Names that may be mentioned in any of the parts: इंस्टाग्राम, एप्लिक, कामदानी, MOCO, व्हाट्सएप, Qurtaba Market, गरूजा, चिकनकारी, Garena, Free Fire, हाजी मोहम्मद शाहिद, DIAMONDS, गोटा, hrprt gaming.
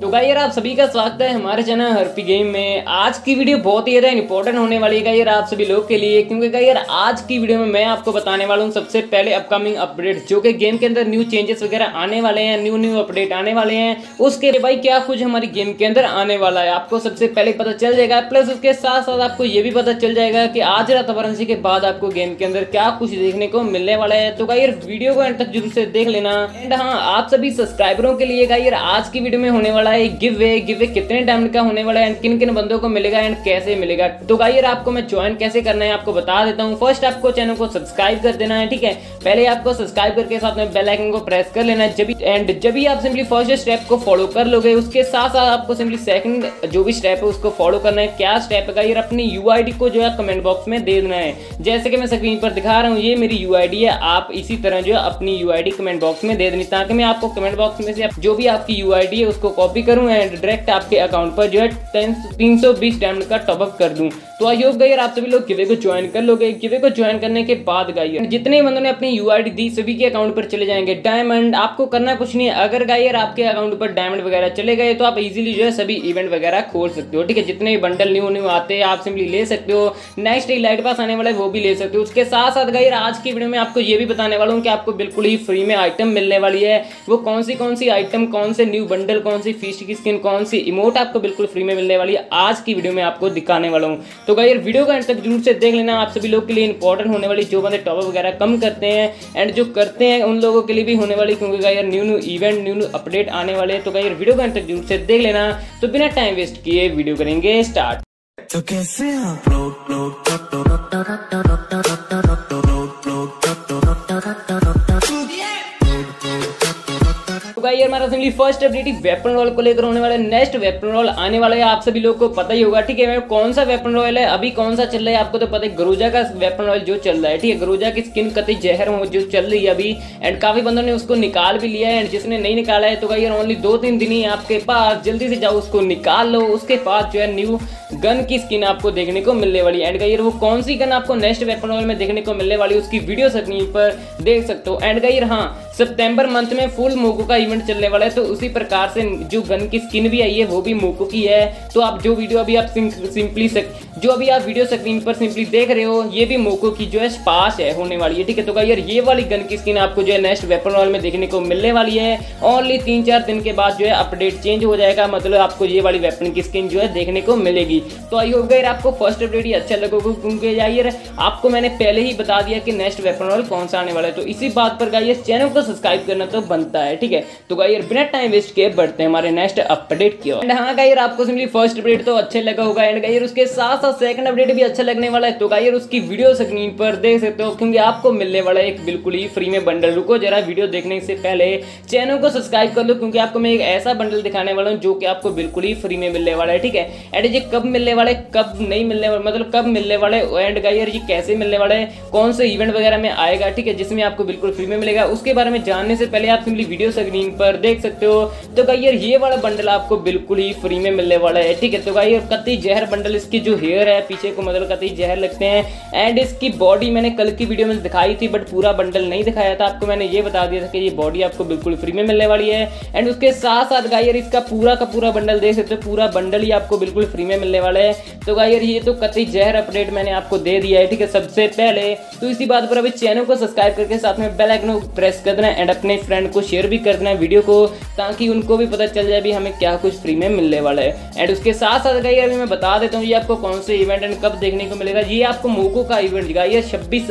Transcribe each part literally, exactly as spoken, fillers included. तो गाइस यार आप सभी का स्वागत है हमारे चैनल हरपी गेम में। आज की वीडियो बहुत ही ज़्यादा इंपॉर्टेंट होने वाली है गाइस यार आप सभी लोग के लिए, क्योंकि गाइस यार आज की वीडियो में मैं आपको बताने वाला हूँ सबसे पहले अपकमिंग अपडेट, जो कि गेम के अंदर न्यू चेंजेस वगैरह आने वाले हैं, न्यू न्यू अपडेट आने वाले हैं। उसके भाई क्या कुछ हमारी गेम के अंदर आने वाला है आपको सबसे पहले पता चल जाएगा। प्लस उसके साथ साथ आपको ये भी पता चल जाएगा कि आज रात वाराणसी के बाद आपको गेम के अंदर क्या कुछ देखने को मिलने वाला है। तो गाइस यार वीडियो को एंड तक जरूर से देख लेना। एंड हाँ, आप सभी सब्सक्राइबरों के लिए गाइस यार आज की वीडियो में होने वाला है गिव अवे। गिव अवे कितने टाइम का होने वाला है, किन किन बंदों को मिलेगा एंड कैसे मिलेगा। तो गाइस यार आपको मैं ज्वाइन कैसे करना है आपको बता देता हूँ। फर्स्ट आपको चैनल को सब्सक्राइब कर देना है, ठीक है। पहले आपको सब्सक्राइब करके साथ में बेल आइकन को प्रेस कर लेना है। जब एंड जब भी आप सिंपली फर्स्ट स्टेप को फॉलो कर लोगे, उसके साथ साथ आपको सिंपली सेकंड जो भी स्टेप है उसको फॉलो करना है। क्या स्टेप है गाइस यार, अपनी यूआईडी को जो है कमेंट बॉक्स में दे देना है। जैसे कि मैं स्क्रीन पर दिखा रहा हूँ, ये मेरी यूआईडी है। आप इसी तरह जो है अपनी यूआईडी कमेंट बॉक्स में दे देनी, ताकि मैं आपको कमेंट बॉक्स में से जो भी आपकी यूआईडी है उसको कॉपी करूं एंड डायरेक्ट आपके अकाउंट पर जो है तीन सौ बीस डायमंड का टॉपअप कर दूं। तो आई होप गाइस यार आप सभी लोग गिव अवे को ज्वाइन कर लोगे। गिव अवे को ज्वाइन करने के बाद गाइस यार जितने बंदों ने अपनी यूआईडी दी सभी के अकाउंट पर चले जाएंगे डायमंड। आपको करना कुछ नहीं है, अगर गाइस यार आपके अकाउंट पर डायमंड वगैरह चले गए तो आप इजीली जो है सभी इवेंट वगैरह खोल सकते हो, ठीक है। जितने भी बंडल न्यू न्यू आते हैं आप सिंपली ले सकते हो। नेक्स्ट एक लाइट पास आने वाला है वो भी ले सकते हो। उसके साथ साथ गाइस यार आज की वीडियो में आपको ये भी बताने वाला हूँ कि आपको बिल्कुल ही फ्री में आइटम मिलने वाली है। वो कौन सी कौन सी आइटम, कौन से न्यू बंडल, कौन सी फीस्ट की स्किन, कौन सी इमोट आपको बिल्कुल फ्री में मिलने वाली है, आज की वीडियो में आपको दिखाने वाला हूँ। तो गाइस यार वीडियो का एंड तक जरूर से देख लेना। आप सभी लोग के लिए इंपॉर्टेंट होने वाली, जो बंदे टॉप वगैरह कम करते हैं एंड जो करते हैं उन लोगों के लिए भी होने वाली, क्योंकि गाइस यार new new event new new update आने वाले हैं। तो गाइस यार वीडियो का एंड तक जरूर से देख लेना। तो बिना टाइम वेस्ट किए वीडियो करेंगे स्टार्ट। तो कैसे आप ये हमारा simply first update weapon royale को लेकर होने वाला है। नेक्स्ट वेपन रॉयल आने वाला है, आप सभी लोग को पता ही होगा, ठीक है। मैं कौन सा वेपन रॉयल है, अभी कौन सा चल रहा है आपको तो पता है, गरूजा का वेपन रॉयल जो चल रहा है, ठीक है। गरूजा की स्किन कतई जहर हो जो चल रही है अभी, एंड काफी बंदों ने उसको निकाल भी लिया है। एंड जिसने नहीं निकाला है तो गाइस यार ओनली दो तीन दिन ही आपके पास, जल्दी से जाओ उसको निकाल लो। उसके बाद जो है न्यू गन की स्किन आपको देखने को मिलने वाली है। एंड गाइस यार वो कौन सी गन आपको नेक्स्ट वेपन रॉयल में देखने को मिलने वाली है उसकी वीडियो स्क्रीन पर देख सकते हो। एंड गाइस यार हाँ, सितंबर मंथ में फुल मोको का इवेंट चलने वाला है, तो उसी प्रकार से जो गन की स्किन भी आई है वो भी मोको की है। तो आप जो वीडियो अभी आप सिंपली सक, जो अभी आप वीडियो स्क्रीन पर सिंपली देख रहे हो, ये भी मोको की जो है पास है होने वाली है, ठीक है। तो गाइस यार ये वाली गन की स्किन आपको जो है नेक्स्ट वेपन रॉयल में देखने को मिलने वाली है। ओनली तीन चार दिन के बाद जो है अपडेट चेंज हो जाएगा, मतलब आपको ये वाली वेपन की स्किन जो है देखने को मिलेगी। तो आई होप गाइस यार आपको फर्स्ट अपडेट ही अच्छा लगेगा, क्योंकि यार आपको मैंने पहले ही बता दिया कि नेक्स्ट वेपन रॉयल कौन सा आने वाला है। तो इसी बात पर गाइस यार चैनल को सब्सक्राइब करना तो बनता है, ठीक है। तो गाइस यार बिना टाइम वेस्ट किए बढ़ते हैं हमारे नेक्स्ट अपडेट की ओर। एंड हाँ गाइस यार आपको सिंपली फर्स्ट अपडेट तो अच्छा लगा होगा, एंड गाइस यार उसके साथ साथ सेकंड अपडेट भी अच्छा लगने वाला है। तो गाइस यार उसकी वीडियो स्क्रीन पर देख सकते हो, क्योंकि आपको मिलने वाला है एक बिल्कुल ही फ्री में बंडल। रुको जरा, वीडियो देखने से पहले चैनल को सब्सक्राइब कर लो, क्योंकि आपको मैं एक ऐसा बंडल दिखाने वाला हूँ जो कि आपको बिल्कुल ही फ्री में मिलने वाला है, ठीक है। एंड ये कब मिलने वाले, कब नहीं मिलने वाले, मतलब कब मिलने वाले एंड गाइस यार ये कैसे मिलने वाला है, कौन से इवेंट वगैरह में आएगा, ठीक है, जिसमें आपको बिल्कुल फ्री में मिलेगा, उसके बारे में जानने से पहले आप सिंपली वीडियो स्क्रीन पर देख सकते हो। तो गाइस यार ये वाला बंडल आपको बिल्कुल ही फ्री में मिलने वाला है, ठीक है। तो गाइस यार कतई जहर बंडल, इसकी जो हेयर है पीछे को मतलब कतई जहर लगते हैं। एंड इसकी बॉडी मैंने कल की वीडियो में दिखाई थी, बट पूरा बंडल नहीं दिखाया था आपको, मैंने ये बता दिया था कि ये बॉडी आपको बिल्कुल फ्री में मिलने वाली है। एंड उसके साथ साथ गाइस यार इसका पूरा का पूरा बंडल देख सकते हो, पूरा बंडल ही आपको बिल्कुल फ्री में मिलने वाला है। तो गाइस यार ये तो कतई जहर अपडेट मैंने आपको दे दिया है, ठीक है, सबसे पहले। तो इसी बात पर अभी चैनल को सब्सक्राइब करके साथ में बेल आइकन को प्रेस कर देना एंड अपने फ्रेंड को शेयर भी करना है वीडियो को, ताकि उनको भी पता चल जाए भी हमें क्या कुछ फ्री में मिलने वाला है। एंड उसके साथ साथ गाइस यार मैं बता देता हूँ ये आपको कौन से इवेंट एंड कब देखने को मिलेगा। ये आपको मोको का इवेंट गाइस यार छब्बीस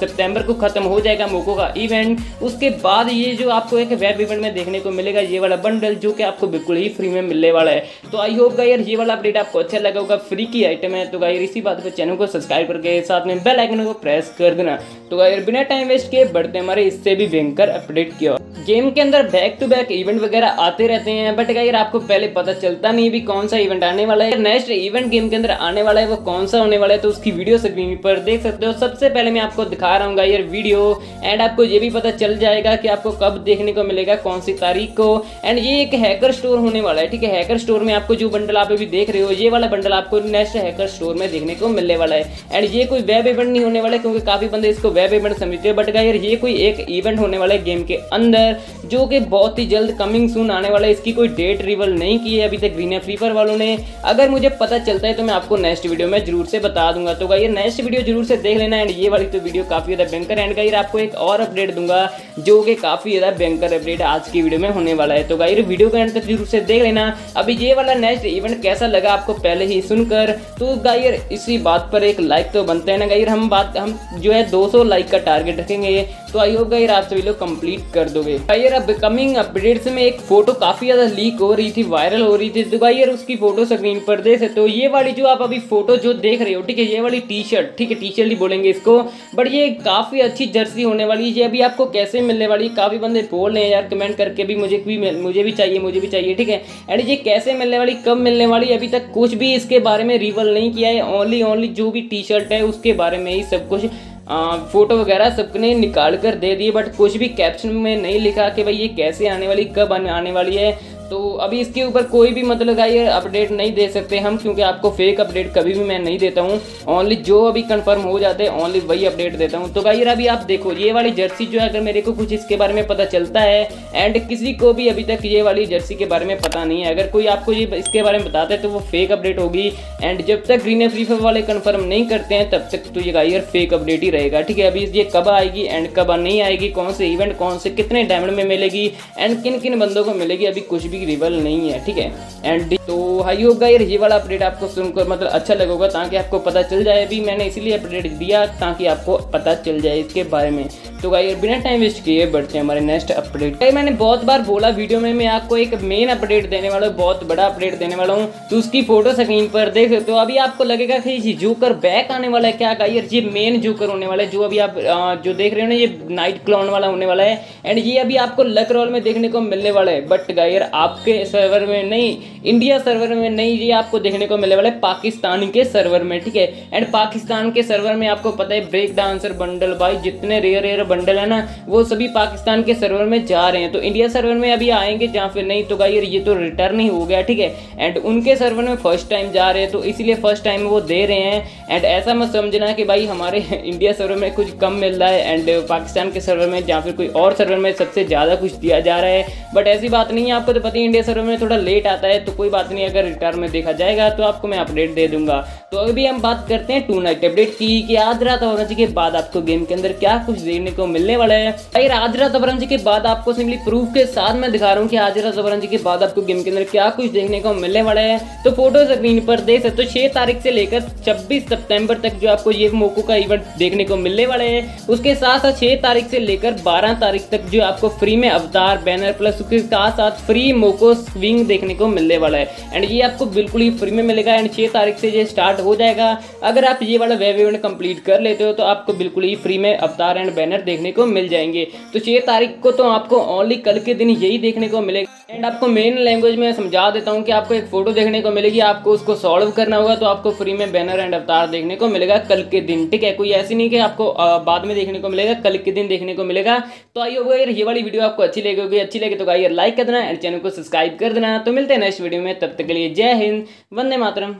सितंबर को खत्म हो जाएगा मोको का इवेंट। उसके बाद ये जो आपको एक वेब इवेंट में देखने को मिलेगा ये वाला बंडल, जो कि आपको बिल्कुल ही फ्री में मिलने वाला है। तो आई होप गाइस यार ये वाला अपडेट आपको अच्छा लगा होगा, फ्री की आइटम है। तो गाइस यार इसी बात पर चैनल को सब्सक्राइब करके साथ में बेल आइकन को प्रेस कर देना। तो गाइस यार बिना टाइम वेस्ट किए बढ़ते हमारे इससे भी भयंकर अपडेट किया। गेम के अंदर बैक टू बैक इवेंट वगैरह आते रहते हैं, बट गाइस यार आपको पहले पता चलता नहीं भी कौन सा इवेंट आने वाला है। नेक्स्ट इवेंट गेम के अंदर आने वाला है वो कौन सा होने वाला है, तो उसकी वीडियो स्क्रीन पर देख सकते हो। सबसे पहले मैं आपको दिखा रहा हूँ गाइस यार वीडियो, एंड आपको ये भी पता चल जाएगा कि आपको कब देखने को मिलेगा, कौन सी तारीख को। एंड ये एक हैकर स्टोर होने वाला है, ठीक है। हैकर स्टोर में आपको जो बंडल आप अभी देख रहे हो, ये वाला बंडल आपको नेक्स्ट हैकर स्टोर में देखने को मिलने वाला है। एंड ये कोई वेब इवेंट नहीं होने वाला, क्योंकि काफी बंदे इसको वेब इवेंट समझते हैं, बट गाइस यार ये कोई एक इवेंट होने वाला है वाले गेम के अंदर, जो कि बहुत ही जल्द कमिंग सून आने वाला है। इसकी कोई डेट रिवील नहीं की है अभी तक ग्रीन फ्री फायर वालों ने। अगर मुझे पता चलता है तो मैं आपको नेक्स्ट वीडियो में जरूर से बता दूंगा। तो गाइस नेक्स्ट वीडियो जरूर से देख लेना। एंड ये वाली तो वीडियो काफ़ी ज़्यादा बैंकर, एंड गाइस आपको एक और अपडेट दूंगा जो कि काफ़ी ज़्यादा बैंकर अपडेट आज की वीडियो में होने वाला है। तो गाइस वीडियो का एंड तक जरूर से देख लेना। अभी ये वाला नेक्स्ट इवेंट कैसा लगा आपको पहले ही सुनकर, तो गाइस इसी बात पर एक लाइक तो बनता है ना गाइस। हम बात हम जो है दो सौ लाइक का टारगेट रखेंगे, तो आई होप गाइस आप सभी लोग कंप्लीट कर दोगे। गाइस अब कमिंग अपडेट्स में एक फोटो काफ़ी ज़्यादा लीक हो रही थी, वायरल हो रही थी, तो गाइस उसकी फोटो स्क्रीन पर देख सकते हो। ये वाली जो आप अभी फोटो जो देख रहे हो, ठीक है, ये वाली टी शर्ट, ठीक है, टी शर्ट ही बोलेंगे इसको, बट ये काफ़ी अच्छी जर्सी होने वाली है। अभी आपको कैसे मिलने वाली, काफ़ी बंदे बोल रहे हैं यार कमेंट करके भी मुझे भी मुझे भी चाहिए मुझे भी चाहिए ठीक है। एंड ये कैसे मिलने वाली, कब मिलने वाली, अभी तक कुछ भी इसके बारे में रिवील नहीं किया है। ओनली ओनली जो भी टी शर्ट है उसके बारे में ही सब कुछ आ, फोटो वगैरह सबने निकाल कर दे दिए, बट कुछ भी कैप्शन में नहीं लिखा कि भाई ये कैसे आने वाली, कब आने वाली है। तो अभी इसके ऊपर कोई भी मतलब ये अपडेट नहीं दे सकते हम, क्योंकि आपको फेक अपडेट कभी भी मैं नहीं देता हूँ। ओनली जो अभी कंफर्म हो जाते हैं ओनली वही अपडेट देता हूँ। तो भाई अभी आप देखो ये वाली जर्सी जो है, अगर मेरे को कुछ इसके बारे में पता चलता है, एंड किसी को भी अभी तक ये वाली जर्सी के बारे में पता नहीं है, अगर कोई आपको ये इसके बारे में बताता है तो वो फेक अपडेट होगी। एंड जब तक ग्रीन फ्री फायर वाले कन्फर्म नहीं करते हैं तब तक तो ये गाइयर फेक अपडेट ही रहेगा, ठीक है। अभी ये कब आएगी एंड कब नहीं आएगी, कौन से इवेंट, कौन से कितने डायमंड में मिलेगी, एंड किन किन बंदों को मिलेगी, अभी कुछ रिवल नहीं है, ठीक है। एंड तो हाई होगा यार, ये वाला अपडेट आपको सुनकर मतलब अच्छा लगेगा, ताकि आपको पता चल जाए। अभी मैंने इसीलिए अपडेट दिया ताकि आपको पता चल जाए इसके बारे में। तो गाइस बिना टाइम वेस्ट किए बढ़ते हैं हमारे नेक्स्ट अपडेट। गाइस मैंने बहुत बार बोला वीडियो में मैं आपको एक मेन अपडेट देने वाला हूँ, बहुत बड़ा अपडेट देने वाला हूँ। तो उसकी फोटो स्क्रीन पर देख सकते हो। अभी आपको लगेगा कि जोकर बैक आने वाला है क्या, गाइस ये मेन जोकर होने वाला है, जो अभी आप जो देख रहे हो ना, ये नाइट क्लाउन वाला होने वाला है। एंड ये अभी आपको लक रोल में देखने को मिलने वाला है, बट गाइस आपके सर्वर में नहीं, इंडिया सर्वर में नहीं, ये आपको देखने को मिलने वाला है पाकिस्तान के सर्वर में, ठीक है। एंड पाकिस्तान के सर्वर में आपको पता है ब्रेक डांसर बंडल, भाई जितने रेयर रेयर बंडल है ना वो सभी पाकिस्तान के सर्वर में जा रहे हैं। तो इंडिया सर्वर में अभी आएंगे या फिर नहीं, तो गाइस ये तो रिटर्न ही हो गया, ठीक है। एंड उनके सर्वर में फर्स्ट टाइम जा रहे हैं, तो इसीलिए फर्स्ट टाइम वो दे रहे हैं। एंड ऐसा मत समझना कि भाई हमारे इंडिया सर्वर में कुछ कम मिल रहा है एंड पाकिस्तान के सर्वर में या फिर कोई और सर्वर में सबसे ज़्यादा कुछ दिया जा रहा है, बट ऐसी बात नहीं है। आपको तो पता है इंडिया सर्वर में थोड़ा लेट आता है, तो कोई बात नहीं, अगर रिटर्न में देखा जाएगा तो आपको मैं अपडेट दे दूंगा। तो अभी हम बात करते हैं टू नाइट अपडेट की, कि आज रात औरंज के बाद आपको गेम के अंदर क्या कुछ देखने को मिलने वाला है। अगर आज रात औरंज के बाद आपको सिंपली प्रूफ के साथ मैं दिखा रहा हूँ कि आज रात औरंज के बाद आपको गेम के अंदर क्या कुछ देखने को मिलने वाला है। तो फोटो स्क्रीन पर देख सकते हो, छह तारीख से लेकर छब्बीस सितंबर तक जो आपको ये मोको का इवेंट देखने को मिलने वाला है। उसके साथ साथ छह तारीख से लेकर बारह तारीख तक जो आपको फ्री में अवतार बैनर प्लस उसके साथ साथ फ्री मोको स्विंग देखने को मिलने वाला है। एंड ये आपको बिल्कुल ही फ्री में मिलेगा। एंड छह तारीख से ये स्टार्ट हो जाएगा। अगर आप ये वाला वेब इवेंट कंप्लीट कर लेते हो तो आपको बिल्कुल ही फ्री में अवतार एंड बैनर देखने को मिल जाएंगे। तो छह तारीख को तो आपको ओनली कल के दिन यही देखने को मिलेगा। एंड आपको मेन लैंग्वेज में समझा देता हूँ कि आपको एक फोटो देखने को मिलेगी, आपको उसको सॉल्व करना होगा, तो आपको फ्री में बैनर एंड अवतार देखने को मिलेगा कल के दिन, ठीक है। कोई ऐसी नहीं कि आपको बाद में देखने को मिलेगा, कल के दिन देखने को मिलेगा। तो आई होप यार ये वाली वीडियो आपको अच्छी लगेगी, अच्छी लगे तो गाइस लाइक कर देना एंड चैनल को सब्सक्राइब कर देना। तो मिलते हैं नेक्स्ट वीडियो में, तब तक के लिए जय हिंद, वंदे मातरम।